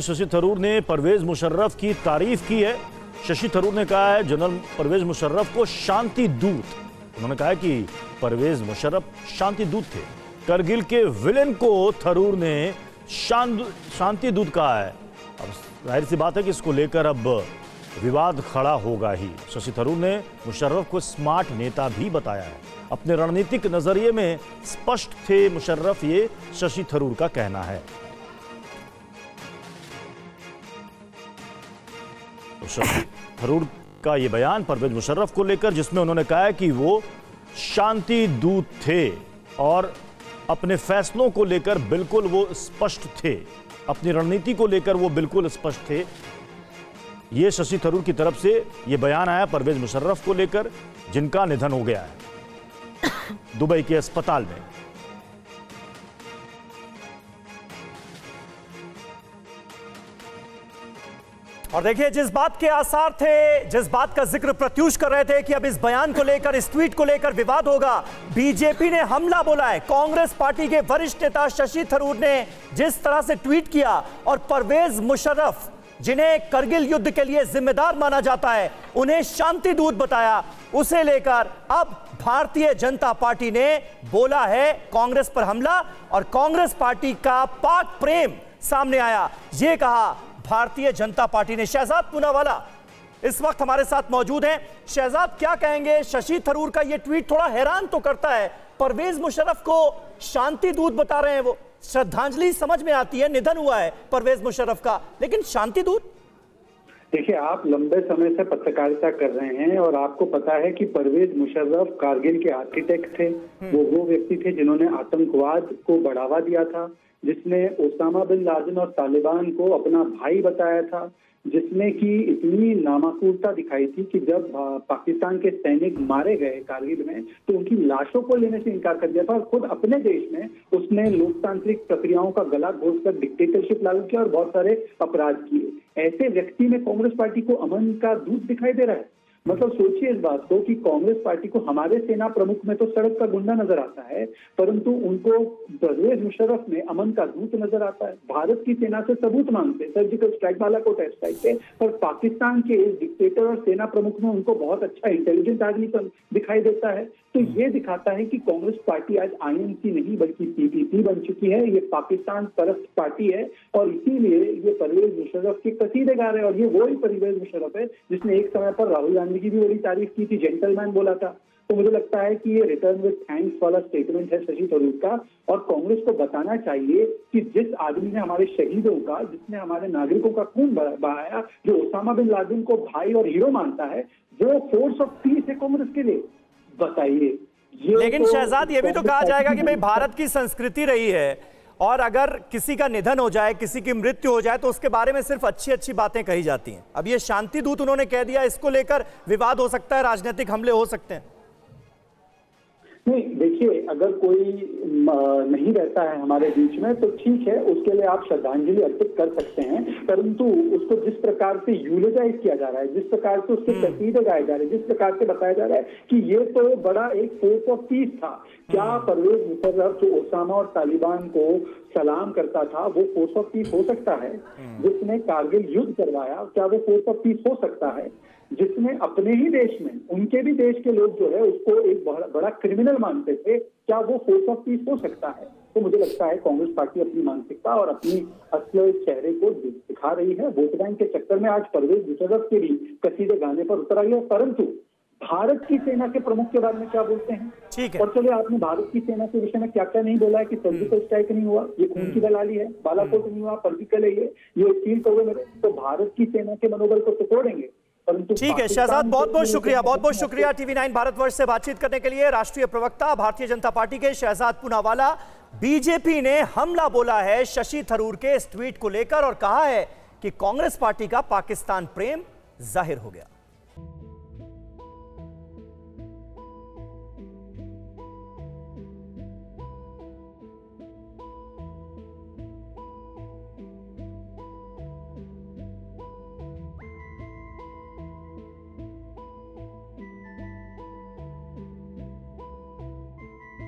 शशि थरूर ने परवेज मुशर्रफ की तारीफ की है। शशि थरूर ने कहा है जनरल परवेज मुशर्रफ को शांति दूत। उन्होंने कहा है कि परवेज मुशर्रफ शांति दूत थे। करगिल के विलेन को थरूर ने शांति दूत कहा है। अब जाहिर सी बात है कि इसको लेकर अब विवाद खड़ा होगा ही। शशि थरूर ने मुशर्रफ को स्मार्ट नेता भी बताया है। अपने रणनीतिक नजरिए में स्पष्ट थे मुशर्रफ, ये शशि थरूर का कहना है। शशि थरूर का ये बयान परवेज मुशर्रफ को लेकर, जिसमें उन्होंने कहा है कि वो शांति दूत थे और अपने फैसलों को लेकर बिल्कुल वो स्पष्ट थे, अपनी रणनीति को लेकर वो बिल्कुल स्पष्ट थे। ये शशि थरूर की तरफ से ये बयान आया परवेज मुशर्रफ को लेकर, जिनका निधन हो गया है दुबई के अस्पताल में। और देखिए, जिस बात के आसार थे, जिस बात का जिक्र प्रत्यूष कर रहे थे कि अब इस बयान को लेकर, इस ट्वीट को लेकर विवाद होगा, बीजेपी ने हमला बोला है। कांग्रेस पार्टी के वरिष्ठ नेता शशि थरूर ने जिस तरह से ट्वीट किया, और परवेज मुशर्रफ जिन्हें करगिल युद्ध के लिए जिम्मेदार माना जाता है, उन्हें शांति दूत बताया, उसे लेकर अब भारतीय जनता पार्टी ने बोला है कांग्रेस पर हमला। और कांग्रेस पार्टी का पाक प्रेम सामने आया। यह कहा भारतीय जनता पार्टी ने। शहजाद पुनावाला इस वक्त हमारे साथ मौजूद हैं। शहजाद, क्या कहेंगे, शशि थरूर का यह ट्वीट थोड़ा हैरान तो करता है। परवेज मुशर्रफ को शांति दूत बता रहे हैं वो। श्रद्धांजलि समझ में आती है, निधन हुआ है परवेज मुशर्रफ का, लेकिन शांति दूत? देखिए, आप लंबे समय से पत्रकारिता कर रहे हैं और आपको पता है कि परवेज मुशर्रफ कारगिल के आर्किटेक्ट थे। वो व्यक्ति थे जिन्होंने आतंकवाद को बढ़ावा दिया था, जिसने ओसामा बिन लादेन और तालिबान को अपना भाई बताया था, जिसमें कि इतनी नामाकूलता दिखाई थी कि जब पाकिस्तान के सैनिक मारे गए कारगिल में तो उनकी लाशों को लेने से इनकार कर दिया था। और खुद अपने देश में उसने लोकतांत्रिक प्रक्रियाओं का गला घोंटकर डिक्टेटरशिप लागू किया और बहुत सारे अपराध किए। ऐसे व्यक्ति में कांग्रेस पार्टी को अमन का दूत दिखाई दे रहा है। मतलब सोचिए इस बात को कि कांग्रेस पार्टी को हमारे सेना प्रमुख में तो सड़क का गुंडा नजर आता है, परंतु उनको परवेज मुशर्रफ में अमन का दूत नजर आता है। भारत की सेना से सबूत मांगते, सर्जिकल स्ट्राइक, बालाकोट स्ट्राइक पे, पर पाकिस्तान के इस डिक्टेटर और सेना प्रमुख में उनको बहुत अच्छा इंटेलिजेंट आदमी दिखाई देता है। तो ये दिखाता है कि कांग्रेस पार्टी आज INC नहीं बल्कि PPP बन चुकी है। ये पाकिस्तान परस्त पार्टी है और इसीलिए ये परवेज मुशर्रफ के कसीदे गा रहे हैं। और ये वही परवेज मुशर्रफ है जिसने एक समय पर राहुल गांधी की भी बड़ी तारीफ की थी, जेंटलमैन बोला था। तो मुझे लगता है कि ये रिटर्न विद थैंक्स वाला स्टेटमेंट है शशि थरूर का। और कांग्रेस को बताना चाहिए कि जिस आदमी ने हमारे शहीदों का, जिसने हमारे नागरिकों का खून बहाया, जो ओसामा बिन लादेन को भाई और हीरो मानता है, वो फोर्स ऑफ पीस है कांग्रेस के लिए। बताइए। लेकिन शहजाद, ये भी तो कहा जाएगा कि भाई भारत की संस्कृति रही है और अगर किसी का निधन हो जाए, किसी की मृत्यु हो जाए, तो उसके बारे में सिर्फ अच्छी अच्छी बातें कही जाती हैं। अब ये शांति दूत उन्होंने कह दिया, इसको लेकर विवाद हो सकता है, राजनीतिक हमले हो सकते हैं। नहीं, देखिए, अगर कोई नहीं रहता है हमारे बीच में तो ठीक है, उसके लिए आप श्रद्धांजलि अर्पित कर सकते हैं, परंतु उसको जिस प्रकार से यूलिजाइज किया जा रहा है, जिस प्रकार से उसके तस्वीरें गाए जा रहे हैं, जिस प्रकार से बताया जा रहा है कि ये तो बड़ा एक फोर्स ऑफ पीस था, क्या परवेज मुशर्रफ जो ओसामा और तालिबान को सलाम करता था वो फोर्स ऑफ पीस हो सकता है? जिसने कारगिल युद्ध करवाया, क्या वो फोर्स ऑफ पीस हो सकता है? जिसने अपने ही देश में, उनके भी देश के लोग जो है उसको एक बड़ा क्रिमिनल मानते थे, क्या वो फोर्स ऑफ पीस हो सकता है? तो मुझे लगता है कांग्रेस पार्टी अपनी मानसिकता और अपनी असली चेहरे को दिखा रही है। वोट बैंक के चक्कर में आज परवेज मुशर्रफ के भी कसीदे गाने पर उतर आई है। परंतु भारत की सेना के प्रमुख के बारे में क्या बोलते हैं, ठीक है। और चलिए, आपने भारत की सेना के विषय में क्या क्या नहीं बोला है कि सर्जिकल स्ट्राइक नहीं हुआ, ये खून की दलाली है, बालाकोट नहीं हुआ, पर्जिकल है, ये स्टील कवर में। तो भारत की सेना के मनोबल को तोड़ेंगे। ठीक है शहजाद, बहुत बहुत शुक्रिया TV9 भारतवर्ष से बातचीत करने के लिए। राष्ट्रीय प्रवक्ता भारतीय जनता पार्टी के शहजाद पुनावाला। बीजेपी ने हमला बोला है शशि थरूर के इस ट्वीट को लेकर और कहा है कि कांग्रेस पार्टी का पाकिस्तान प्रेम जाहिर हो गया।